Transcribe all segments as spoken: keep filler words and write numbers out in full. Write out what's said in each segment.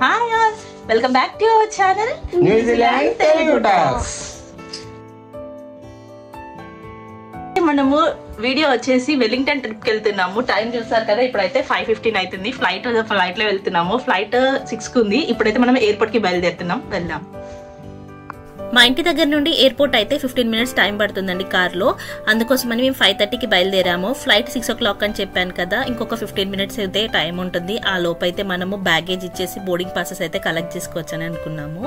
Hi all, welcome back to our channel New Zealand Telugu Talks. మనము video వచ్చేసి Wellington ట్రిప్కి వెళ్తున్నాము. Time చూసారు కదా, ఇప్పుడైతే ఫైవ్ ఫిఫ్టీన్ అవుతుంది. ఫ్లైట్ ఫ్లైట్లో వెళ్తున్నాము. ఫ్లైట్ సిక్స్కి ఉంది. ఇప్పుడైతే మనం ఎయిర్పోర్ట్కి బయలుదేరుతున్నాం, వెళ్దాం. మా ఇంటి దగ్గర నుండి ఎయిర్పోర్ట్ అయితే ఫిఫ్టీన్ మినిట్స్ టైం పడుతుందండి కార్లో. అందుకోసమని మేము ఫైవ్ థర్టీకి బయలుదేరాము. ఫ్లైట్ సిక్స్ ఓ క్లాక్ అని చెప్పాను కదా, ఇంకొక ఫిఫ్టీన్ మినిట్స్ అయితే టైం ఉంటుంది. ఆ లోపు అయితే మనము బ్యాగేజ్ ఇచ్చేసి బోర్డింగ్ పాసెస్ అయితే కలెక్ట్ చేసుకోవచ్చు అని అనుకున్నాము.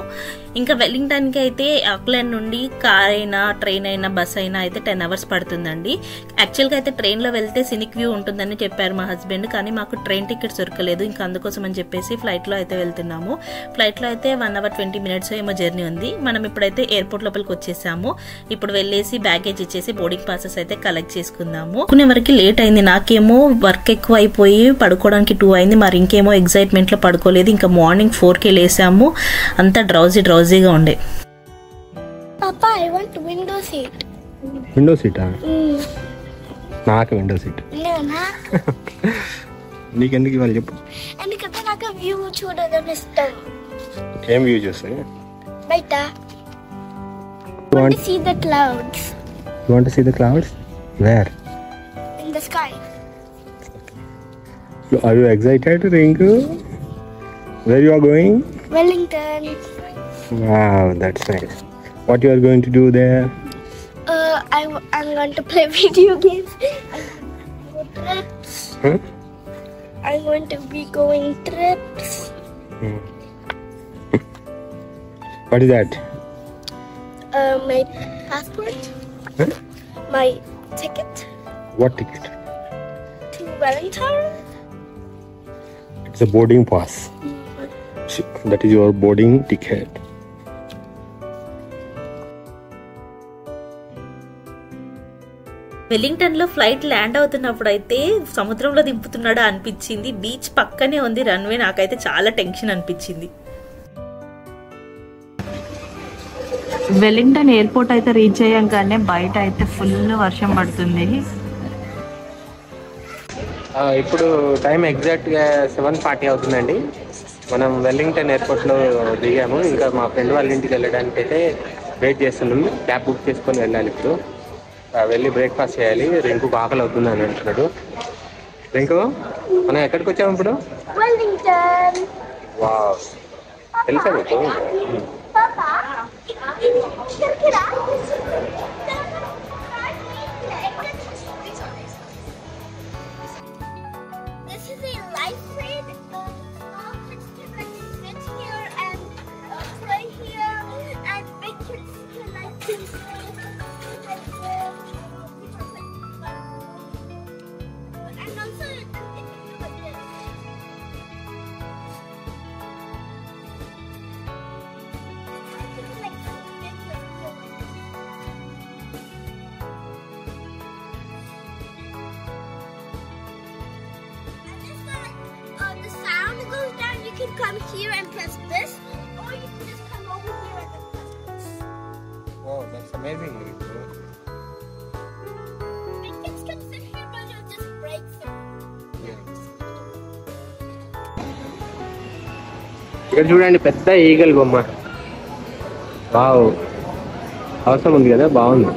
ఇంకా వెల్లింగ్టన్కి అయితే ఆక్లాండ్ నుండి కార్ అయినా ట్రైన్ అయినా బస్ అయినా అయితే టెన్ అవర్స్ పడుతుందండి. యాక్చువల్గా అయితే ట్రైన్లో వెళ్తే సినిక్ వ్యూ ఉంటుందని చెప్పారు మా హస్బెండ్, కానీ మాకు ట్రైన్ టికెట్ దొరకలేదు. ఇంకా అందుకోసం అని చెప్పేసి ఫ్లైట్లో అయితే వెళ్తున్నాము. ఫ్లైట్లో అయితే వన్ అవర్ ట్వంటీ మినిట్స్ ఏమో జర్నీ ఉంది. మనం ఇప్పుడు అయితే ఎయిర్పోర్ట్ లోపలికి వచ్చేసాము. ఇప్పుడు వెళ్ళేసి బ్యాగేజ్ ఇచ్చేసి బోర్డింగ్ పాసెస్ అయితే కలెక్ట్ చేసుకుందాము. కొన్ని వరకు లేట్ అయింది. నాకేమో వర్క్ ఎక్కువ అయిపోయి పడుకోవడానికి టూ అయింది. మరి ఇంకేమో ఎగ్జైట్మెంట్ లో పడుకోలేదు. ఇంకా మార్నింగ్ ఫోర్ కే లేసాము. అంతా డ్రౌజీ డ్రౌజీగా ఉండే. పాపా I want window seat. Window సీటా? నాకు విండో సీట్. నేనా? నీకెందుకు ఇవ్వాలి చెప్పు. ఎందుకంటే నాకు వ్యూ చూడడం ఇష్టం. ఏం వ్యూ చూస్తావు? బయట. You want, want to see the clouds. You want to see the clouds? Where? In the sky. So are you excited, Ringu? Where you are going? Wellington. Wow, that's nice. What you are going to do there? Uh, I I'm going to play video games. Trips. Hmm? I'm going to be going trips. Hmm. What is that? Uh, my passport, huh? My ticket. What ticket? To Wellington. It's a boarding pass. Mm-hmm. That is your boarding ticket. వెల్లింగ్టన్లో flight land అవుతున్నప్పుడు అయితే సముద్రంలో దింపుతున్నాడా అనిపించింది. Beach పక్కనే ఉంది runway. నాకైతే చాలా tension అనిపించింది. వెల్లింగ్టన్ ఎయిర్పోర్ట్ అయితే రీచ్ అయ్యాకనే బయట అయితే ఫుల్ వర్షం పడుతుంది. ఇప్పుడు టైం ఎగ్జాక్ట్గా సెవెన్ ఫార్టీ అవుతుందండి. మనం వెల్లింగ్టన్ ఎయిర్పోర్ట్లో దిగాము. ఇంకా మా ఫ్రెండ్ వాళ్ళ ఇంటికి వెళ్ళడానికి అయితే వెయిట్ చేస్తున్నాము. క్యాబ్ బుక్ చేసుకొని వెళ్ళాలి. ఇప్పుడు వెళ్ళి బ్రేక్ఫాస్ట్ చేయాలి. రింకు ఆకలి అవుతుంది అని అంటున్నాడు. రింకు, మనం ఎక్కడికి వచ్చాము ఇప్పుడు? వావ్, తెలుసా మీకు? You can come here and press this, or you can just come over here and press this. Wow, that's amazing. My kids can sit here, but it'll just break them. ఇక్కడ చూడండి, పెద్ద eagle బొమ్మ. Wow, అవసరం ఉంది కదా, బాగుంది.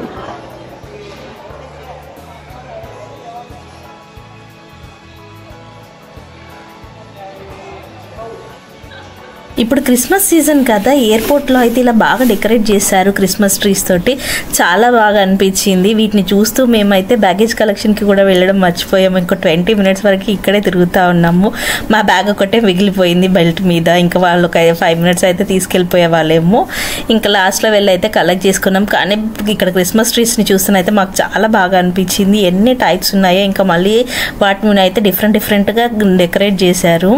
ఇప్పుడు Christmas season కదా, ఎయిర్పోర్ట్లో అయితే ఇలా బాగా డెకరేట్ చేశారు క్రిస్మస్ ట్రీస్ తోటి. చాలా బాగా అనిపించింది. వీటిని చూస్తూ మేమైతే బ్యాగేజ్ కలెక్షన్కి కూడా వెళ్ళడం మర్చిపోయాము. ఇంకో ట్వంటీ మినిట్స్ వరకు ఇక్కడే తిరుగుతూ ఉన్నాము. మా బ్యాగ్ ఒకటే మిగిలిపోయింది బెల్ట్ మీద. ఇంకా వాళ్ళు ఒక ఫైవ్ మినిట్స్ అయితే తీసుకెళ్ళిపోయే వాళ్ళేమో. ఇంకా లాస్ట్లో వెళ్ళి అయితే కలెక్ట్ చేసుకున్నాం. కానీ ఇక్కడ క్రిస్మస్ ట్రీస్ని చూస్తున్నైతే మాకు చాలా బాగా అనిపించింది. ఎన్ని టైప్స్ ఉన్నాయో, ఇంకా మళ్ళీ వాటిని అయితే డిఫరెంట్ డిఫరెంట్గా డెకరేట్ చేశారు.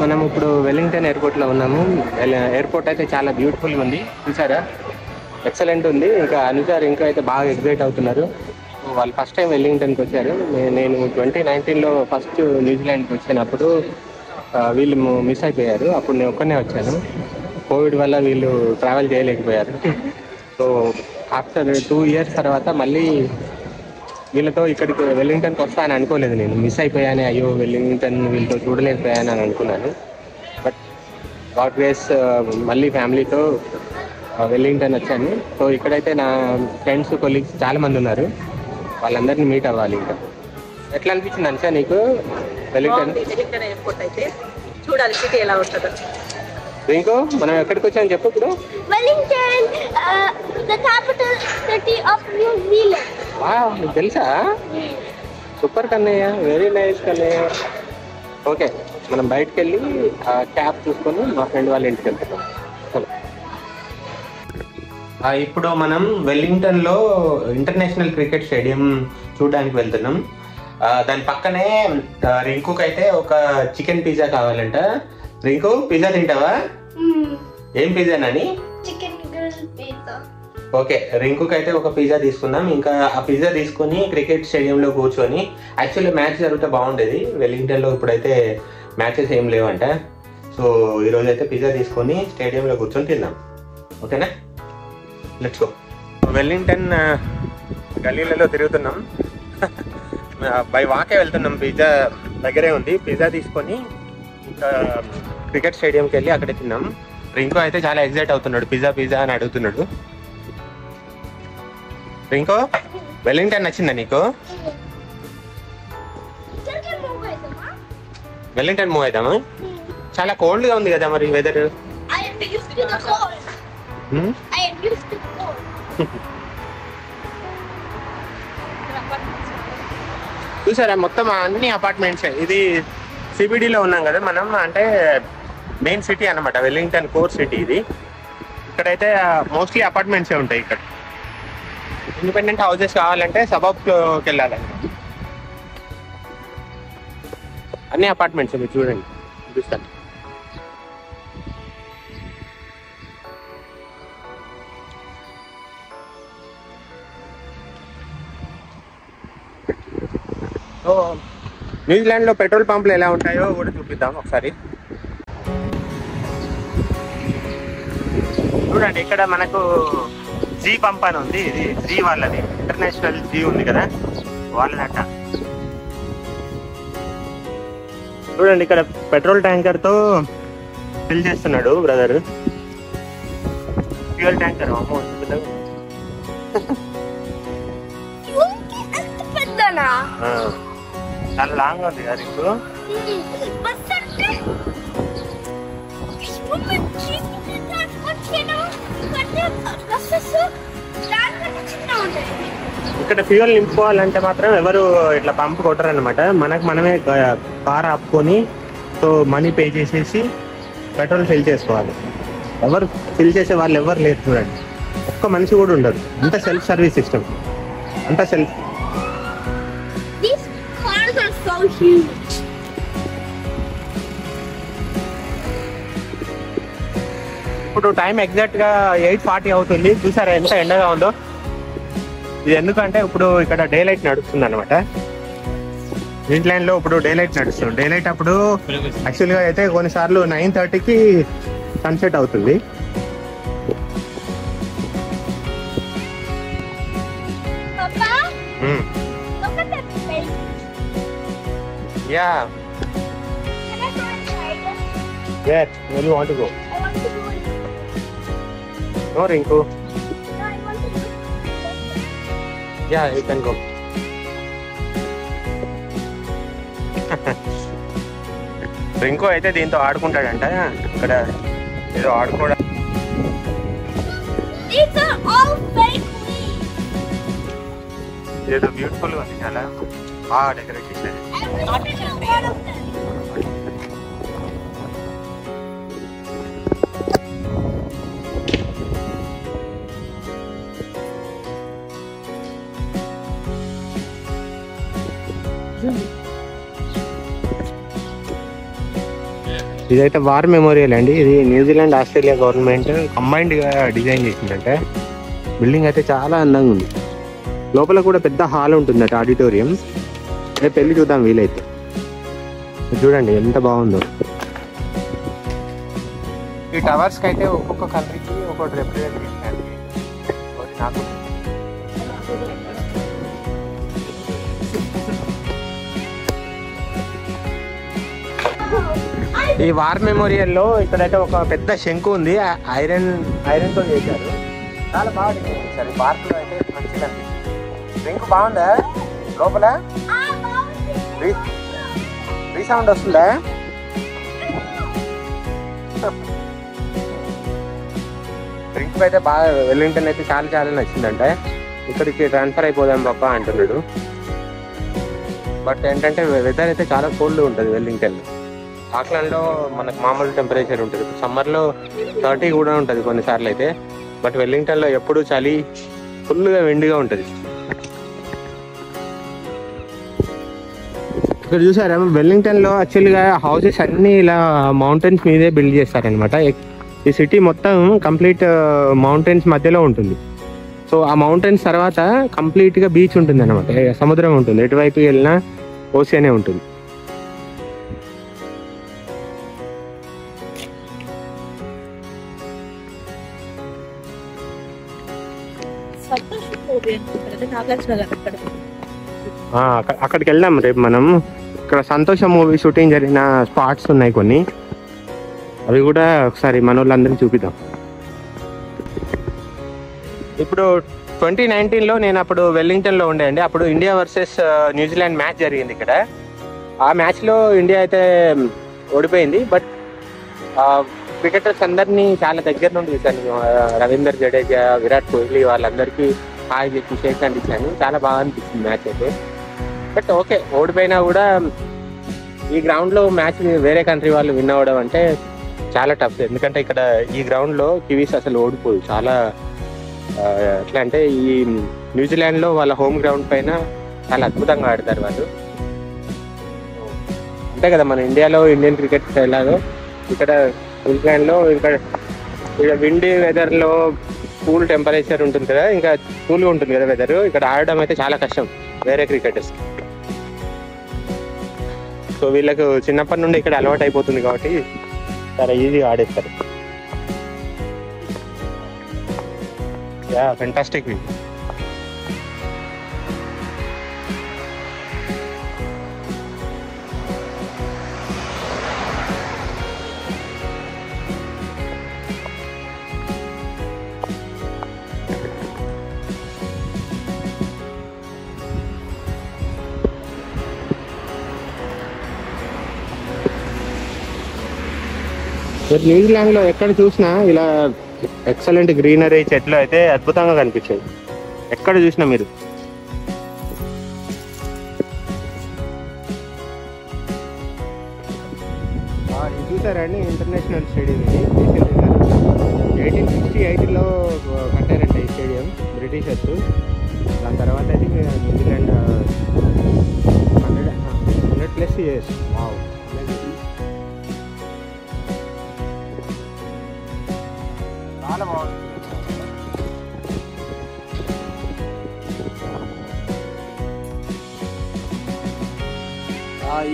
మనం ఇప్పుడు వెల్లింగ్టన్ ఎయిర్పోర్ట్లో ఉన్నాము. ఎయిర్పోర్ట్ అయితే చాలా బ్యూటిఫుల్గా ఉంది, చూసారా? ఎక్సలెంట్ ఉంది. ఇంకా అనుసార్ ఇంకా అయితే బాగా ఎగ్జైట్ అవుతున్నారు. వాళ్ళు ఫస్ట్ టైం వెల్లింగ్టన్కి వచ్చారు. నేను ట్వంటీ నైన్టీన్లో ఫస్ట్ న్యూజిలాండ్కి వచ్చినప్పుడు వీళ్ళు మిస్ అయిపోయారు. అప్పుడు నేను ఒక్కనే వచ్చాను. కోవిడ్ వల్ల వీళ్ళు ట్రావెల్ చేయలేకపోయారు. సో ఆఫ్టర్ టూ ఇయర్స్ తర్వాత మళ్ళీ వీళ్ళతో ఇక్కడికి వెల్లింగ్టన్కి వస్తా అని అనుకోలేదు నేను. మిస్ అయిపోయాను, అయ్యో వెల్లింగ్టన్ వీళ్ళతో చూడలేకపోయాను అని అనుకున్నాను. బట్ గాడ్ వేస్ మళ్ళీ ఫ్యామిలీతో వెల్లింగ్టన్ వచ్చాను. సో ఇక్కడైతే నా ఫ్రెండ్స్ కొలీగ్స్ చాలామంది ఉన్నారు, వాళ్ళందరినీ మీట్ అవ్వాలి. ఇంకా ఎట్లా అనిపించింది అనుషా నీకు వెల్లింగ్టన్? వెల్లింగ్టన్ ఎయిర్పోర్ట్ అయితే చూడాలి సిటీ ఎలా ఉంటుందో. రింకు, మనం ఎక్కడికి వచ్చామని చెప్పు ఇప్పుడు. Wellington, the capital city of New Zealand. Wow, నీకు తెలుసా? Super Kannayya, very nice Kannayya. Okay, మనం బయటకు వెళ్ళి క్యాబ్ చూసుకొని మా ఫ్రెండ్ వాళ్ళ ఇంటికి వెళ్తాం. ఇప్పుడు మనం వెల్లింగ్టన్లో ఇంటర్నేషనల్ క్రికెట్ స్టేడియం చూడడానికి వెళ్తున్నాం. దాని పక్కనే రింకుకి అయితే ఒక చికెన్ పిజ్జా కావాలంట. రింకు, పిజ్జా తింటావా? ఏం pizza Nani? Chicken grill pizza. Okay, రింకుకి అయితే ఒక పిజ్జా తీసుకుందాం. ఇంకా ఆ పిజ్జా తీసుకుని క్రికెట్ స్టేడియంలో కూర్చొని, యాక్చువల్లీ మ్యాచ్ జరిగితే బాగుండేది వెల్లింగ్టన్లో, ఇప్పుడైతే మ్యాచెస్ ఏం లేవంట. సో ఈరోజు అయితే పిజ్జా తీసుకొని స్టేడియంలో కూర్చొని తిందాం, ఓకేనా? Let's go. వెల్లింగ్టన్ గల్లీలలో తిరుగుతున్నాం, బై వాకే వెళ్తున్నాం. పిజ్జా దగ్గరే ఉంది, పిజ్జా తీసుకొని ఇంకా క్రికెట్ స్టేడియంకి వెళ్ళి అక్కడే తిన్నాం. రింకో అయితే చాలా ఎగ్జైట్ అవుతున్నాడు, పిజ్జా పిజ్జా అని అడుగుతున్నాడు. రింకో, వెల్లింగ్టన్ నచ్చిందా నీకు? వెల్లింగ్టన్ మూవ్ అవుతామా? చాలా కోల్డ్గా ఉంది కదా మరి వెదర్. చూసారా మొత్తం అన్ని అపార్ట్మెంట్స్. ఇది సిబిడీలో ఉన్నాం కదా మనం, అంటే మెయిన్ సిటీ అన్నమాట వెల్లింగ్టన్, కోర్ సిటీ ఇది. ఇక్కడైతే మోస్ట్లీ అపార్ట్మెంట్సే ఉంటాయి. ఇక్కడ ఇండిపెండెంట్ హౌసెస్ కావాలంటే సబర్బ్స్లోకి వెళ్ళాలండి. అన్ని అపార్ట్మెంట్స్ మీరు చూడండి, చూస్తాను. సో న్యూజిలాండ్లో పెట్రోల్ పంపులు ఎలా ఉంటాయో కూడా చూపిద్దాం ఒకసారి. చూడండి, ఇక్కడ మనకు జీ పంప్ అని ఉంది. ఇది జీ వాళ్ళది, ఇంటర్నేషనల్ జీ ఉంది కదా వాళ్ళదంట. చూడండి, ఇక్కడ పెట్రోల్ ట్యాంకర్తో ఫిల్ చేస్తున్నాడు బ్రదర్. ఫ్యూయల్ ట్యాంకర్ అమౌంట్ చాలా లాంగ్ ఉంది కదా ఇప్పుడు. ఇక్కడ ఫ్యూయల్ నింపుకోవాలంటే మాత్రం ఎవరు ఇట్లా పంప్ కొట్టరు అనమాట. మనకు మనమే కార్ ఆపుకొని సో మనీ పే చేసేసి పెట్రోల్ ఫిల్ చేసుకోవాలి. ఎవరు ఫిల్ చేసే వాళ్ళు ఎవరు లేరు చూడండి, ఒక్క మనిషి కూడా ఉండరు. అంత సెల్ఫ్ సర్వీస్ సిస్టమ్, అంత సెల్ఫ్. ఇప్పుడు టైం ఎగ్జాక్ట్ గా ఎయిట్ ఫార్టీ అవుతుంది. చూసారా ఎంత ఎండగా ఉందో. ఇది ఎందుకంటే ఇప్పుడు ఇక్కడ డే లైట్ నడుస్తుంది అనమాట. ఇంగ్లాండ్ లో ఇప్పుడు డే లైట్ నడుస్తుంది. డే లైట్ అప్పుడు యాక్చువల్ గా అయితే కొన్నిసార్లు నైన్ థర్టీకి సన్సెట్ అవుతుంది. Yeah. Can I go inside? Yes. Where do you want to go? I want to go inside. No, Rinku. No, I want to go inside. Yeah, you can go. Rinku అయితే దీంతో ఆడుకుంటాడంట. ఇక్కడ ఏదో ఆడుకోడా. These are all fake leaves. ఏదో beautiful ఉంది చాలా. ఆ డెకరేషన్. ఇదైతే వార్ మెమోరియల్ అండి. ఇది న్యూజిలాండ్ ఆస్ట్రేలియా గవర్నమెంట్ కంబైన్డ్ గా డిజైన్ చేసిందంటే బిల్డింగ్ అయితే చాలా అందంగా ఉంది. లోపల కూడా పెద్ద హాల్ ఉంటుందట, ఆడిటోరియం. రేపు వెళ్ళి చూద్దాం వీలైతే. చూడండి ఎంత బాగుందో. ఈ టవర్స్కి అయితే ఒక్కొక్క కంట్రీకి ఒక్కొక్కటి రిప్రజెంట్ చేస్తాను. నాకు ఈ వార్ మెమోరియల్లో ఇక్కడైతే ఒక పెద్ద శంకు ఉంది, ఐరన్ ఐరన్తో చేశారు, చాలా బాగుంది సార్. ఈ పార్కులో అయితే మంచిగా అనిపిస్తుంది. రింగు బాగుందా లోపల? రీసౌండ్ వస్తుందా? రింకు అయితే బాగా వెల్లింగ్టన్ అయితే చాలా చాలా నచ్చిందంటే ఇక్కడికి ట్రాన్స్ఫర్ అయిపోదాం పాప అంటున్నాడు. బట్ ఏంటంటే వెదర్ అయితే చాలా కోల్డ్ ఉంటుంది వెల్లింగ్టన్లో. ఆక్లాండ్లో మనకు మామూలు టెంపరేచర్ ఉంటుంది, సమ్మర్లో థర్టీ కూడా ఉంటుంది కొన్నిసార్లు అయితే. బట్ వెల్లింగ్టన్లో ఎప్పుడూ చలి, ఫుల్గా వెండిగా ఉంటుంది. ఇక్కడ చూసారా వెల్లింగ్టన్లో యాక్చువల్గా హౌసెస్ అన్నీ ఇలా మౌంటైన్స్ మీదే బిల్డ్ చేస్తారనమాట. ఈ సిటీ మొత్తం కంప్లీట్ మౌంటైన్స్ మధ్యలో ఉంటుంది. సో ఆ మౌంటైన్స్ తర్వాత కంప్లీట్గా బీచ్ ఉంటుంది అనమాట, సముద్రం ఉంటుంది, ఎటువైపు వెళ్ళినా ఓషియనే ఉంటుంది. అక్కడికి వెళ్దాం రేపు మనం. ఇక్కడ సంతోష మూవీ షూటింగ్ జరిగిన స్పాట్స్ ఉన్నాయి కొన్ని, అవి కూడా ఒకసారి మన వాళ్ళందరినీ చూపిద్దాం. ఇప్పుడు ట్వంటీ నైన్టీన్లో నేను అప్పుడు వెల్లింగ్టన్లో ఉండే అండి. అప్పుడు ఇండియా వర్సెస్ న్యూజిలాండ్ మ్యాచ్ జరిగింది ఇక్కడ. ఆ మ్యాచ్లో ఇండియా అయితే ఓడిపోయింది. బట్ క్రికెటర్స్ అందరినీ చాలా దగ్గర నుండి చూశాను. రవీందర్ జడేజా, విరాట్ కోహ్లీ వాళ్ళందరికీ హాయ్ చెప్పి షేక్ హ్యాండ్ ఇచ్చాను. చాలా బాగా అనిపించింది మ్యాచ్ అయితే. బట్ ఓకే, ఓడిపోయినా కూడా ఈ గ్రౌండ్లో మ్యాచ్ వేరే కంట్రీ వాళ్ళు విన్ అవ్వడం అంటే చాలా టఫ్. ఎందుకంటే ఇక్కడ ఈ గ్రౌండ్లో కివీస్ అసలు ఓడిపోదు. చాలా ఎట్లా అంటే ఈ న్యూజిలాండ్లో వాళ్ళ హోమ్ గ్రౌండ్ పైన చాలా అద్భుతంగా ఆడతారు వాళ్ళు. అంతే కదా మన ఇండియాలో ఇండియన్ క్రికెట్ ఎలాగో ఇక్కడ న్యూజిలాండ్లో ఇక్కడ ఇక్కడ విండీ వెదర్లో కూల్ టెంపరేచర్ ఉంటుంది కదా, ఇంకా కూల్గా ఉంటుంది కదా వెదర్. ఇక్కడ ఆడడం అయితే చాలా కష్టం వేరే క్రికెటర్స్కి. సో వీళ్ళకు చిన్నప్పటి నుండి ఇక్కడ అలవాటు అయిపోతుంది కాబట్టి చాలా ఈజీగా ఆడేస్తారు. Yeah fantastic view. న్యూజిలాండ్లో ఎక్కడ చూసినా ఇలా ఎక్సలెంట్ గ్రీనరీ, చెట్లు అయితే అద్భుతంగా కనిపించాయి ఎక్కడ చూసినా. మీరు చూసారండి ఇంటర్నేషనల్ స్టేడియం ఇది. ఎయిటీన్ సిక్స్టీ ఎయిట్లో కట్టారండి ఈ స్టేడియం బ్రిటిషర్స్. దాని తర్వాత అయితే New Zealand hundred hundred plus years చాలా బాగుంది.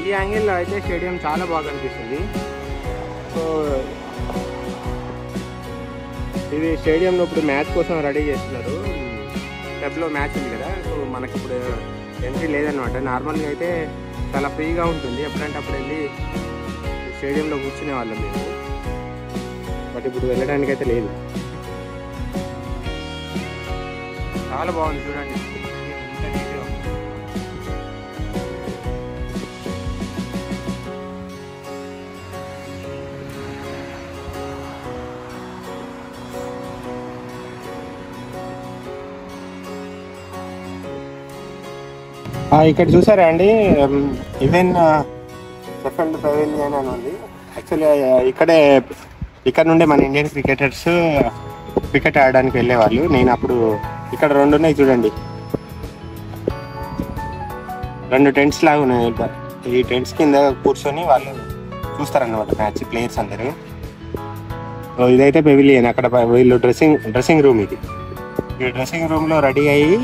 ఈ యాంగిల్లో అయితే స్టేడియం చాలా బాగా అనిపిస్తుంది. సో ఇది స్టేడియంలో ఇప్పుడు మ్యాచ్ కోసం రెడీ చేస్తున్నారు. క్లబ్లో మ్యాచ్ ఉంది కదా, సో మనకి ఇప్పుడు ఎంట్రీ లేదనమాట. నార్మల్గా అయితే చాలా ఫ్రీగా ఉంటుంది, ఎప్పుడంటే అప్పుడు వెళ్ళి స్టేడియంలో కూర్చునే వాళ్ళం మేము. బట్ ఇప్పుడు వెళ్ళడానికైతే లేదు. చాలా బాగుంది చూడండి. ఇక్కడ చూసారా అండి, ఈవెన్ సెకండ్ పెవిలియన్ అని ఉంది. యాక్చువల్గా ఇక్కడే ఇక్కడ నుండే మన ఇండియన్ క్రికెటర్స్ క్రికెట్ ఆడడానికి వెళ్ళేవాళ్ళు. నేను అప్పుడు ఇక్కడ రెండు ఉన్నాయి చూడండి, రెండు టెంట్స్ లాగా ఉన్నాయి. ఈ టెంట్స్ కింద కూర్చొని వాళ్ళు చూస్తారన్నమాట మ్యాచ్, ప్లేయర్స్ అందరూ. ఇదైతే పెవిలియన్, అక్కడ వీళ్ళు డ్రెస్సింగ్ డ్రెస్సింగ్ రూమ్ ఇది. ఈ డ్రెస్సింగ్ రూమ్లో రెడీ అయ్యి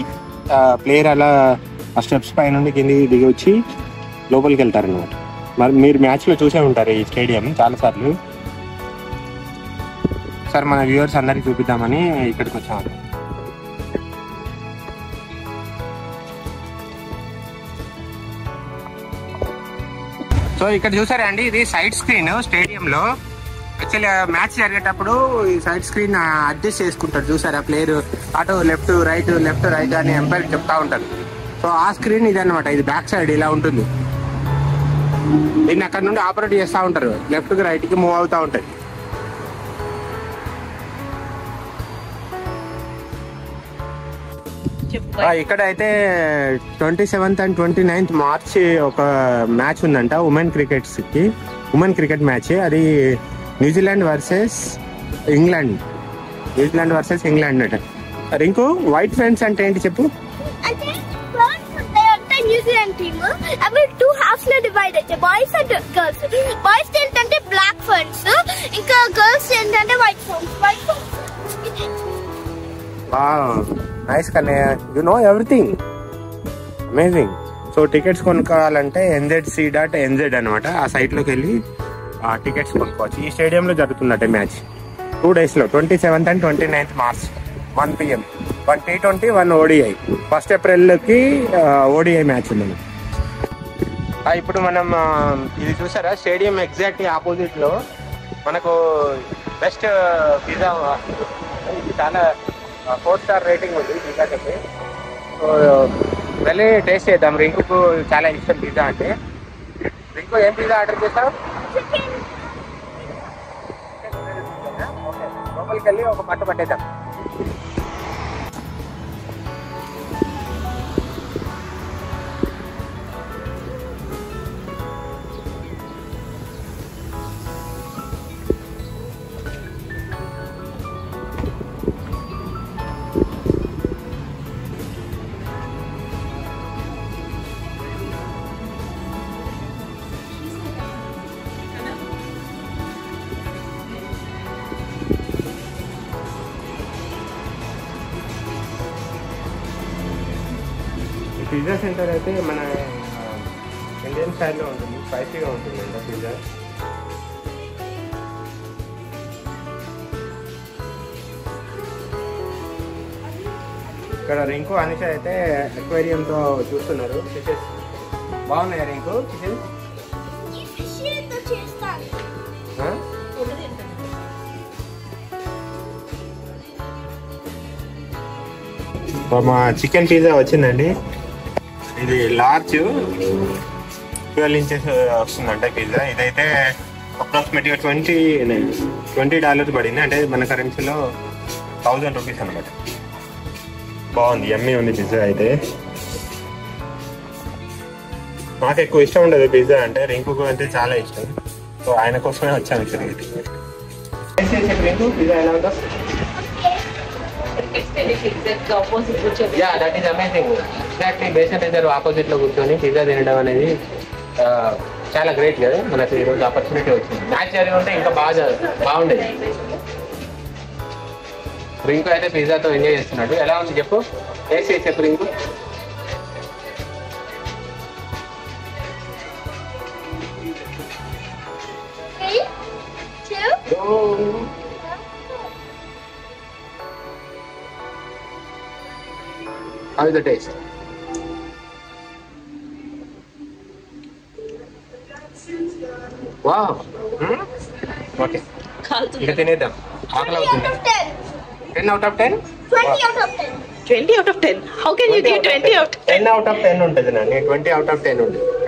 ప్లేయర్ అలా ఆ స్టెప్స్ పై నుండి కిందికి దిగి వచ్చి లోపలికి వెళ్తారనమాట. మరి మీరు మ్యాచ్లో చూసే ఉంటారు ఈ స్టేడియం చాలాసార్లు. సార్ మన వ్యూవర్స్ అందరికి చూపిద్దామని ఇక్కడికి వచ్చాము. సో ఇక్కడ చూసారా అండి, ఇది సైడ్ స్క్రీన్ స్టేడియంలో. యాక్చువల్లీ మ్యాచ్ జరిగేటప్పుడు ఈ సైడ్ స్క్రీన్ అడ్జస్ట్ చేసుకుంటారు చూసారా ప్లేయర్, అటు లెఫ్ట్ రైట్ లెఫ్ట్ రైట్ అని ఎంపైర్ చెప్తా ఉంటారు. సో ఆ స్క్రీన్ ఇది అనమాట, ఇది బ్యాక్ సైడ్ ఇలా ఉంటుంది. దీన్ని అక్కడ నుండి ఆపరేట్ చేస్తూ ఉంటారు, లెఫ్ట్కి రైట్కి మూవ్ అవుతూ ఉంటాయి. ఇక్కడ అయితే twenty seventh and twenty ninth March ఒక మ్యాచ్ ఉందంట ఉమెన్ క్రికెట్స్కి, ఉమెన్ క్రికెట్ మ్యాచ్. అది New Zealand versus England, New Zealand versus England అంట. రింకు, వైట్ ఫ్యాన్స్ అంటే ఏంటి చెప్పు? Zealand team abe two halves lo divide aithe boys and girls. Boys entante black ferns, inka girls entante white ferns. White ferns. Wow, nice Kanaya, you know everything, amazing. So tickets konukovalante N Z C dot N Z anamata aa site loki elli aa tickets konukovachu. Ee stadium lo jarugutunnate match two days lo, twenty-seventh and twenty-ninth March one p m one T twenty one ODI. First ఏప్రిల్కి ODI match ఉంది. ఇప్పుడు మనం ఇది చూసారా stadium exactly ఆపోజిట్లో మనకు best pizza, చాలా four star rating ఉంది పిజ్జా కంటే. సో వెళ్ళి టేస్ట్ చేద్దాం, రింకుకు చాలా ఇష్టం పిజ్జా అంటే. రింకు ఏం పిజ్జా ఆర్డర్ చేస్తాం? లోపలికి వెళ్ళి ఒక పట్టు పట్టేద్దాం. పిజ్జా సెంటర్ అయితే మన ఇండియన్ స్టైల్లో ఉంటుంది, స్పైసీగా ఉంటుంది అంట పిజ్జా. ఇక్కడ రింకు అనిష అయితే అక్వేరియంతో చూస్తున్నారు ఫిషెస్. బాగున్నాయా రింకు ఫిషెస్? మా చికెన్ పిజ్జా వచ్చిందండి, ఇది లార్జ్ ట్వెల్వ్ ఇంచెస్ వస్తుందంట పిజ్జా. ఇదైతే అప్రాక్సిమేట్గా ట్వంటీ ట్వంటీ డాలర్స్ పడింది, అంటే మన కరెన్సీలో థౌజండ్ రూపీస్ అనమాట. బాగుంది, ఎమ్మీ ఉంది పిజ్జా అయితే. నాకు ఎక్కువ ఇష్టం ఉండదు పిజ్జా అంటే, రింకుకు అంటే చాలా ఇష్టం. సో ఆయన కోసమే వచ్చాను ఇక్కడికి. రింకు పిజ్జా ఎలా ఉందా? ఎగ్జాక్ట్లీ ఆపోజిట్ లో కూర్చొని పిజ్జా తినడం అనేది చాలా గ్రేట్ కదా, మనకు ఈరోజు ఆపర్చునిటీ వచ్చింది. మ్యాచ్ జరిగి ఉంటే ఇంకా బాగా బాగుండేది. రింకు అయితే పిజ్జాతో ఎంజాయ్ చేస్తున్నాడు. ఎలా ఉంది చెప్పు, టేస్ట్ చేసి చెప్పు Rinku. How is the taste? Wow. Hmm? Okay. Inga tinedam. Aakala avutundi. ten out of ten? twenty out of ten. twenty out of ten. How can you give twenty out of ten? ten out of ten untadi nanni, twenty out of ten undi.